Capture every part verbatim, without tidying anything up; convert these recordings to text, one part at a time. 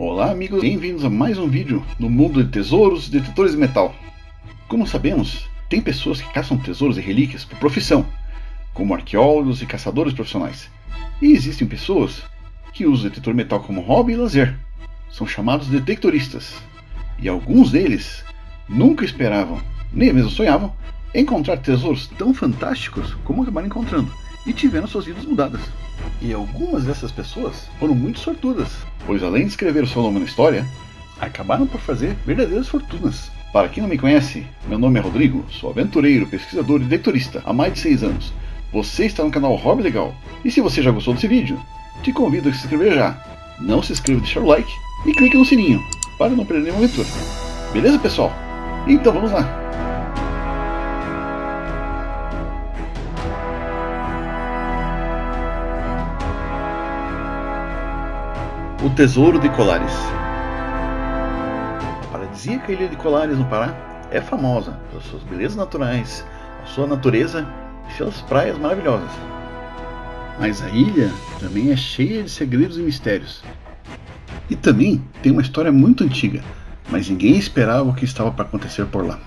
Olá amigos, bem-vindos a mais um vídeo no mundo de tesouros e detectores de metal. Como sabemos, tem pessoas que caçam tesouros e relíquias por profissão, como arqueólogos e caçadores profissionais. E existem pessoas que usam o detector de metal como hobby e lazer. São chamados detectoristas. E alguns deles nunca esperavam, nem mesmo sonhavam, encontrar tesouros tão fantásticos como acabaram encontrando e tiveram suas vidas mudadas. E algumas dessas pessoas foram muito sortudas, pois além de escrever sua longa história, acabaram por fazer verdadeiras fortunas. Para quem não me conhece, meu nome é Rodrigo, sou aventureiro, pesquisador e detectorista há mais de seis anos. Você está no canal Hobby Legal. E se você já gostou desse vídeo, te convido a se inscrever já. Não se esqueça de deixar o like e clique no sininho para não perder nenhuma aventura. Beleza, pessoal? Então vamos lá! O Tesouro de Colares. A paradisíaca ilha de Colares, no Pará, é famosa pelas suas belezas naturais, a sua natureza e suas praias maravilhosas. Mas a ilha também é cheia de segredos e mistérios. E também tem uma história muito antiga, mas ninguém esperava o que estava para acontecer por lá.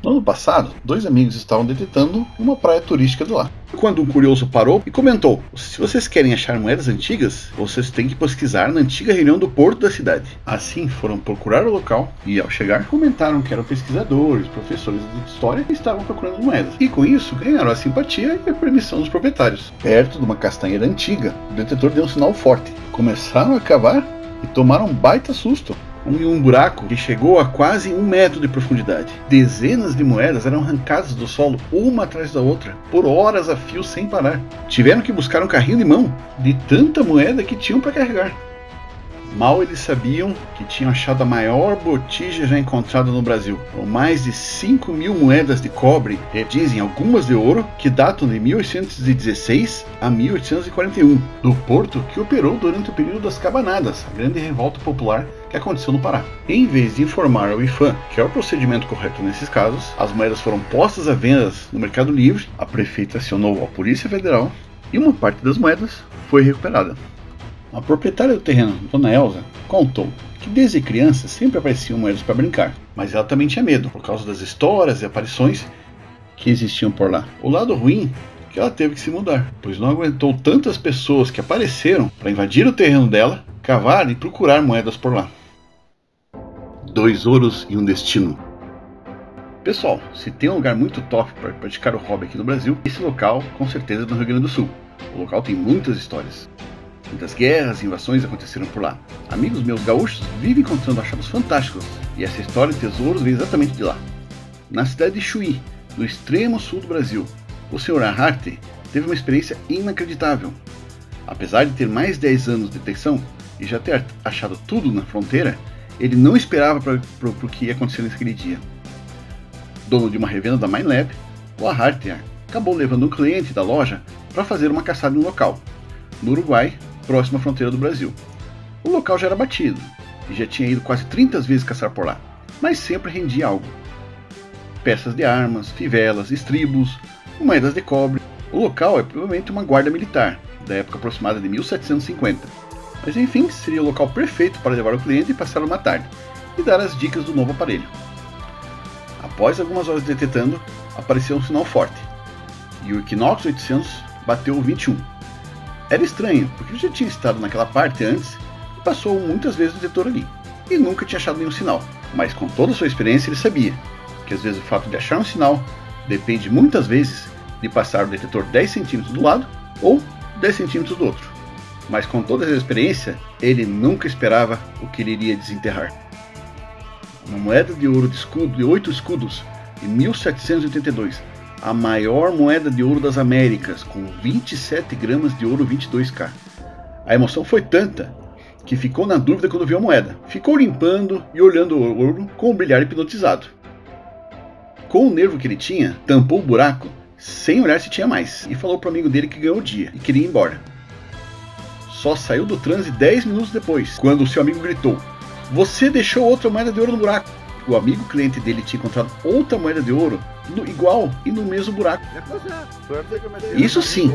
No ano passado, dois amigos estavam detectando uma praia turística de lá, quando um curioso parou e comentou: se vocês querem achar moedas antigas, vocês têm que pesquisar na antiga região do porto da cidade. Assim foram procurar o local e, ao chegar, comentaram que eram pesquisadores, professores de história que estavam procurando moedas. E com isso ganharam a simpatia e a permissão dos proprietários. Perto de uma castanheira antiga, o detetor deu um sinal forte. Começaram a cavar e tomaram um baita susto. Em um buraco que chegou a quase um metro de profundidade. Dezenas de moedas eram arrancadas do solo, uma atrás da outra, por horas a fio sem parar. Tiveram que buscar um carrinho de mão de tanta moeda que tinham para carregar. Mal eles sabiam que tinham achado a maior botija já encontrada no Brasil, com mais de cinco mil moedas de cobre, e dizem algumas de ouro, que datam de mil oitocentos e dezesseis a mil oitocentos e quarenta e um, do porto que operou durante o período das Cabanadas, a grande revolta popular que aconteceu no Pará. Em vez de informar ao IPHAN, que é o procedimento correto nesses casos, as moedas foram postas à venda no Mercado Livre, a prefeita acionou a Polícia Federal e uma parte das moedas foi recuperada. A proprietária do terreno, Dona Elsa, contou que desde criança sempre apareciam moedas para brincar, mas ela também tinha medo por causa das histórias e aparições que existiam por lá. O lado ruim é que ela teve que se mudar, pois não aguentou tantas pessoas que apareceram para invadir o terreno dela, cavar e procurar moedas por lá. Dois ouros e um destino. Pessoal, se tem um lugar muito top para praticar o hobby aqui no Brasil, esse local com certeza é no Rio Grande do Sul. O local tem muitas histórias. Muitas guerras e invasões aconteceram por lá. Amigos meus gaúchos vivem encontrando achados fantásticos, e essa história de tesouros vem exatamente de lá. Na cidade de Chuí, no extremo sul do Brasil, o senhor Ararte teve uma experiência inacreditável. Apesar de ter mais de dez anos de detecção e já ter achado tudo na fronteira, ele não esperava para o que ia acontecer naquele dia. Dono de uma revenda da MineLab, o Ararte acabou levando um cliente da loja para fazer uma caçada em um local, no Uruguai, próxima à fronteira do Brasil. O local já era batido, e já tinha ido quase trinta vezes caçar por lá, mas sempre rendia algo. Peças de armas, fivelas, estribos, moedas de cobre. O local é provavelmente uma guarda militar, da época aproximada de mil setecentos e cinquenta. Mas enfim, seria o local perfeito para levar o cliente e passar uma tarde, e dar as dicas do novo aparelho. Após algumas horas detectando, apareceu um sinal forte, e o Equinox oitocentos bateu o vinte e um. Era estranho, porque eu já tinha estado naquela parte antes e passou muitas vezes o detector ali, e nunca tinha achado nenhum sinal. Mas com toda a sua experiência ele sabia que às vezes o fato de achar um sinal depende muitas vezes de passar o detector dez centímetros do lado ou dez centímetros do outro. Mas com toda essa experiência, ele nunca esperava o que ele iria desenterrar. Uma moeda de ouro de escudo de oito escudos de mil setecentos e oitenta e dois. A maior moeda de ouro das Américas, com vinte e sete gramas de ouro vinte e dois quilates. A emoção foi tanta que ficou na dúvida quando viu a moeda. Ficou limpando e olhando o ouro com o brilhar hipnotizado. Com o nervo que ele tinha, tampou o buraco sem olhar se tinha mais e falou para o amigo dele que ganhou o dia e queria ir embora. Só saiu do transe dez minutos depois, quando o seu amigo gritou: "Você deixou outra moeda de ouro no buraco!" O amigo cliente dele tinha encontrado outra moeda de ouro no, igual e no mesmo buraco. Isso sim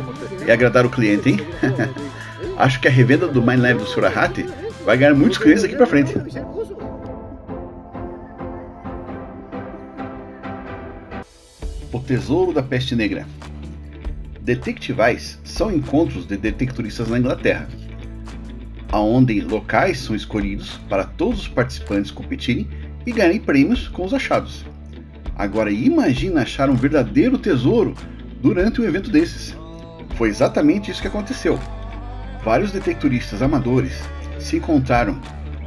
é agradar o cliente, hein? Acho que a revenda do MineLab do senhor Ararte vai ganhar muitos clientes aqui pra frente. O Tesouro da Peste Negra. Detectivais são encontros de detectoristas na Inglaterra, aonde locais são escolhidos para todos os participantes competirem e ganharem prêmios com os achados. Agora imagina achar um verdadeiro tesouro durante um evento desses. Foi exatamente isso que aconteceu. Vários detectoristas amadores se encontraram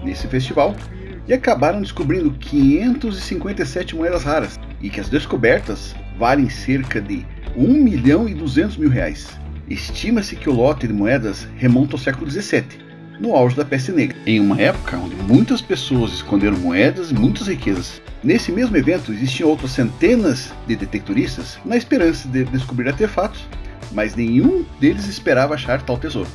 nesse festival e acabaram descobrindo quinhentas e cinquenta e sete moedas raras e que as descobertas valem cerca de um milhão e duzentos mil reais. Estima-se que o lote de moedas remonta ao século dezessete. No auge da Peste Negra, em uma época onde muitas pessoas esconderam moedas e muitas riquezas. Nesse mesmo evento existiam outras centenas de detectoristas na esperança de descobrir artefatos, mas nenhum deles esperava achar tal tesouro.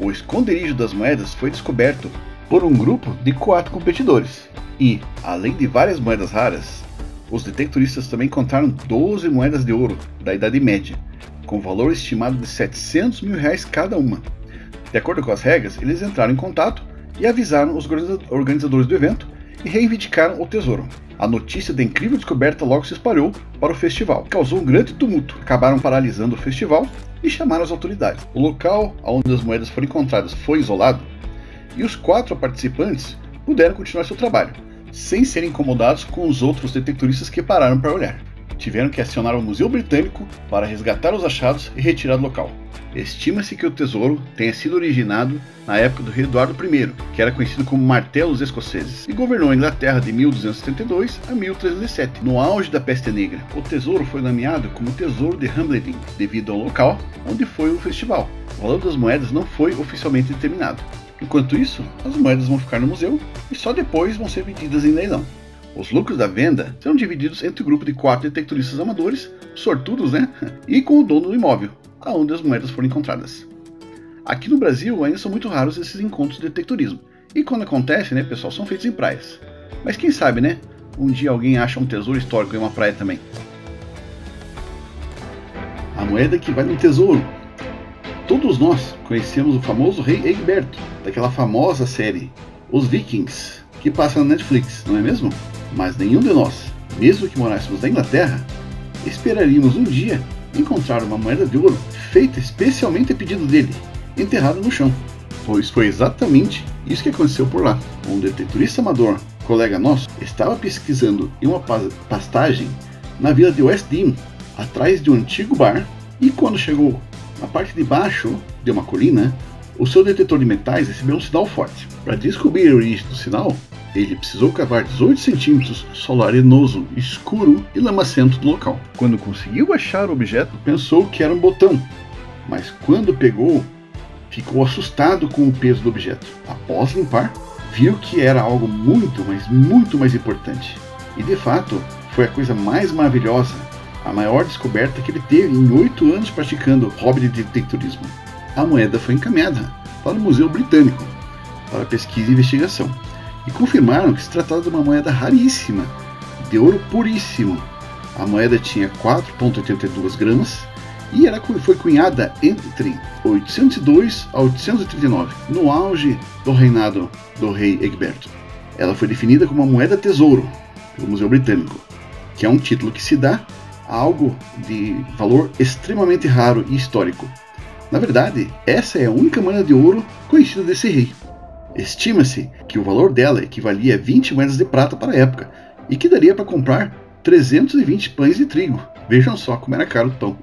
O esconderijo das moedas foi descoberto por um grupo de quatro competidores e, além de várias moedas raras, os detectoristas também encontraram doze moedas de ouro da Idade Média, com valor estimado de setecentos mil reais cada uma. De acordo com as regras, eles entraram em contato e avisaram os organizadores do evento e reivindicaram o tesouro. A notícia da incrível descoberta logo se espalhou para o festival, causou um grande tumulto, acabaram paralisando o festival e chamaram as autoridades. O local onde as moedas foram encontradas foi isolado e os quatro participantes puderam continuar seu trabalho, sem serem incomodados com os outros detectoristas que pararam para olhar. Tiveram que acionar o Museu Britânico para resgatar os achados e retirar do local. Estima-se que o tesouro tenha sido originado na época do rei Eduardo primeiro, que era conhecido como Martelos Escoceses, e governou a Inglaterra de mil duzentos e setenta e dois a mil trezentos e sete. No auge da Peste Negra, o tesouro foi nomeado como Tesouro de Humberland, devido ao local onde foi o festival. O valor das moedas não foi oficialmente determinado. Enquanto isso, as moedas vão ficar no museu e só depois vão ser vendidas em leilão. Os lucros da venda serão divididos entre o grupo de quatro detectoristas amadores, sortudos né, e com o dono do imóvel, aonde as moedas foram encontradas. Aqui no Brasil ainda são muito raros esses encontros de detectorismo, e quando acontece, né, pessoal, são feitos em praias. Mas quem sabe, né, um dia alguém acha um tesouro histórico em uma praia também. A moeda que vai no tesouro. Todos nós conhecemos o famoso rei Egberto, daquela famosa série Os Vikings, que passa na Netflix, não é mesmo? Mas nenhum de nós, mesmo que morássemos na Inglaterra, esperaríamos um dia encontrar uma moeda de ouro feita especialmente a pedido dele, enterrada no chão. Pois foi exatamente isso que aconteceu por lá. Um detectorista amador, colega nosso, estava pesquisando em uma pastagem na vila de West Dean, atrás de um antigo bar, e quando chegou na parte de baixo de uma colina, o seu detector de metais recebeu um sinal forte. Para descobrir a origem do sinal, ele precisou cavar dezoito centímetros solo arenoso, escuro e lamacento do local. Quando conseguiu achar o objeto, pensou que era um botão, mas quando pegou, ficou assustado com o peso do objeto. Após limpar, viu que era algo muito, mas muito mais importante. E de fato, foi a coisa mais maravilhosa, a maior descoberta que ele teve em oito anos praticando o hobby de detectorismo. A moeda foi encaminhada para o Museu Britânico, para pesquisa e investigação. E confirmaram que se tratava de uma moeda raríssima, de ouro puríssimo. A moeda tinha quatro vírgula oitenta e duas gramas e era, foi cunhada entre oitocentos e dois a oitocentos e trinta e nove, no auge do reinado do rei Egberto. Ela foi definida como uma moeda tesouro pelo Museu Britânico, que é um título que se dá a algo de valor extremamente raro e histórico. Na verdade, essa é a única moeda de ouro conhecida desse rei. Estima-se que o valor dela equivalia a vinte moedas de prata para a época e que daria para comprar trezentos e vinte pães de trigo. Vejam só como era caro o pão.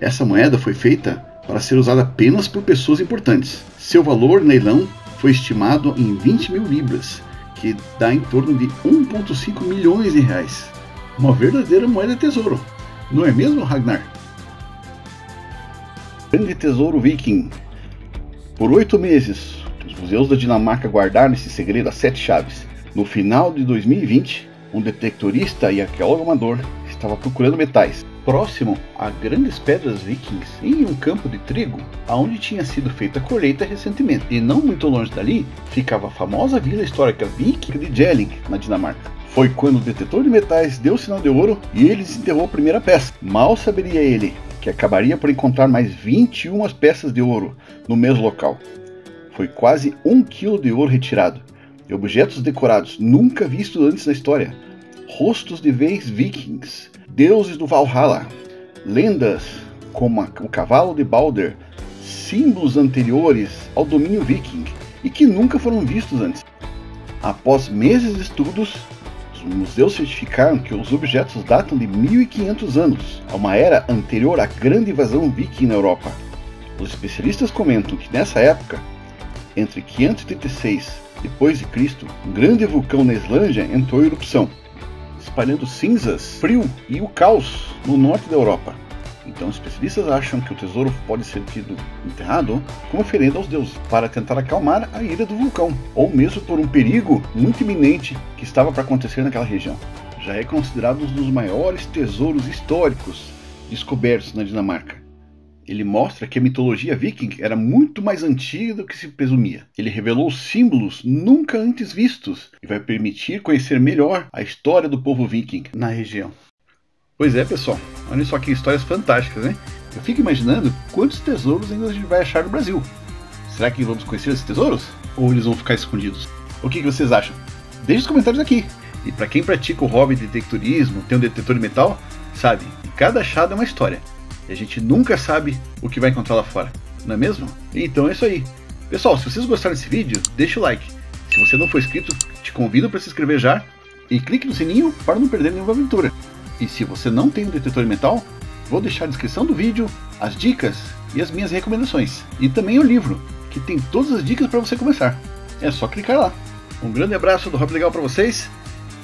Essa moeda foi feita para ser usada apenas por pessoas importantes. Seu valor no leilão foi estimado em vinte mil libras, que dá em torno de um vírgula cinco milhões de reais. Uma verdadeira moeda tesouro, não é mesmo, Ragnar? Grande tesouro viking. Por oito meses, os museus da Dinamarca guardaram esse segredo a sete chaves. No final de dois mil e vinte, um detectorista e arqueólogo amador estava procurando metais, próximo a grandes pedras vikings, em um campo de trigo, aonde tinha sido feita a colheita recentemente. E não muito longe dali, ficava a famosa vila histórica viking de Jelling, na Dinamarca. Foi quando o detector de metais deu o sinal de ouro e ele desenterrou a primeira peça. Mal saberia ele que acabaria por encontrar mais vinte e uma peças de ouro no mesmo local. Foi quase um quilo de ouro retirado, e objetos decorados nunca vistos antes na história. Rostos de reis vikings, deuses do Valhalla, lendas como o cavalo de Baldr, símbolos anteriores ao domínio viking e que nunca foram vistos antes. Após meses de estudos, os museus certificaram que os objetos datam de mil e quinhentos anos, a uma era anterior à grande invasão viking na Europa. Os especialistas comentam que nessa época, entre quinhentos e trinta e seis depois de Cristo, um grande vulcão na Islândia entrou em erupção, espalhando cinzas, frio e o caos no norte da Europa. Então, os especialistas acham que o tesouro pode ser tido enterrado como oferenda aos deuses, para tentar acalmar a ira do vulcão, ou mesmo por um perigo muito iminente que estava para acontecer naquela região. Já é considerado um dos maiores tesouros históricos descobertos na Dinamarca. Ele mostra que a mitologia viking era muito mais antiga do que se presumia. Ele revelou símbolos nunca antes vistos e vai permitir conhecer melhor a história do povo viking na região. Pois é, pessoal, olha só que histórias fantásticas, né? Eu fico imaginando quantos tesouros ainda a gente vai achar no Brasil. Será que vamos conhecer esses tesouros? Ou eles vão ficar escondidos? O que, que vocês acham? Deixe os comentários aqui. E para quem pratica o hobby de detectorismo, tem um detector de metal, sabe, cada achado é uma história. E a gente nunca sabe o que vai encontrar lá fora, não é mesmo? Então é isso aí. Pessoal, se vocês gostaram desse vídeo, deixa o like. Se você não for inscrito, te convido para se inscrever já. E clique no sininho para não perder nenhuma aventura. E se você não tem um detector de metal, vou deixar a descrição do vídeo, as dicas e as minhas recomendações. E também o livro, que tem todas as dicas para você começar. É só clicar lá. Um grande abraço do Hobby Legal para vocês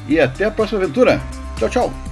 e até a próxima aventura. Tchau, tchau!